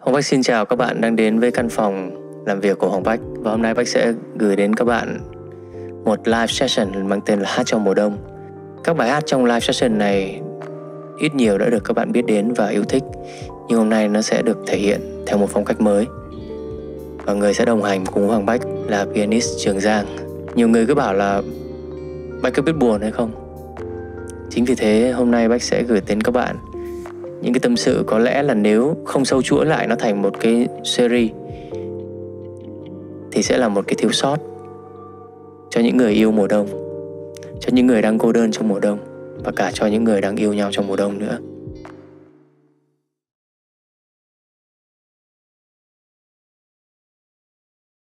Hoàng Bách xin chào các bạn đang đến với căn phòng làm việc của Hoàng Bách. Và hôm nay Bách sẽ gửi đến các bạn một live session mang tên là Hát trong mùa đông. Các bài hát trong live session này ít nhiều đã được các bạn biết đến và yêu thích, nhưng hôm nay nó sẽ được thể hiện theo một phong cách mới. Và người sẽ đồng hành cùng Hoàng Bách là pianist Trường Giang. Nhiều người cứ bảo là Bách có biết buồn hay không? Chính vì thế hôm nay Bách sẽ gửi đến các bạn những cái tâm sự, có lẽ là nếu không sâu chuỗi lại nó thành một cái series thì sẽ là một cái thiếu sót cho những người yêu mùa đông, cho những người đang cô đơn trong mùa đông, và cả cho những người đang yêu nhau trong mùa đông nữa.